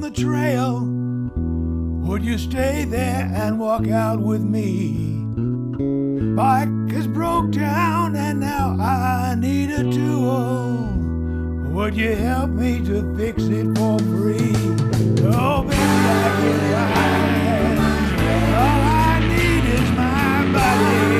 down the trail, would you stay there and walk out with me? Bike is broke down and now I need a tool. Would you help me to fix it for free? Oh baby, I can ride. All I need is my body.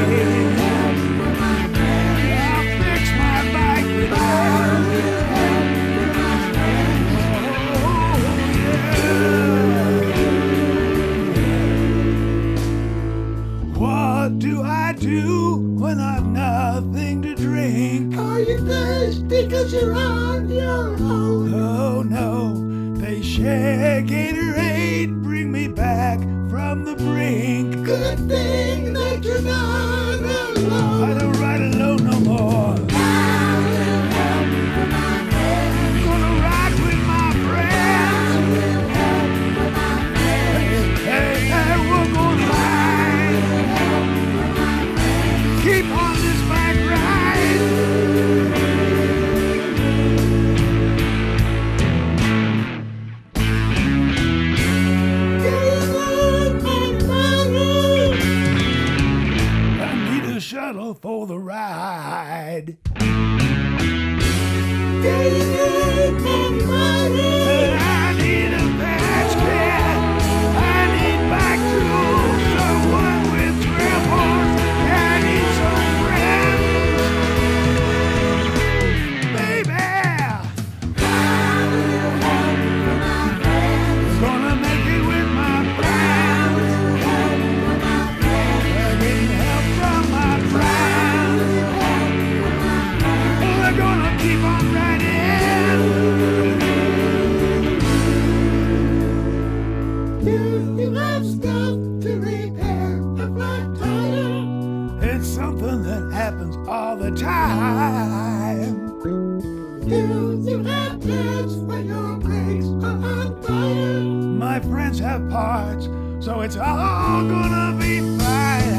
When I've nothing to drink. Are you thirsty because you're on your own? Oh no, they share Gatorade, bring me back from the brink. Good thing that you're not alone. I don't ride alone no more. I'm gonna ride with my friends. Hey, we're gonna ride. Keep on this bike ride. I need a shuttle for the ride. I need a patch kit. I need bike tools. Someone with triple. All the time. Do you have plans when your brakes are on fire? My friends have parts, so it's all gonna be fine.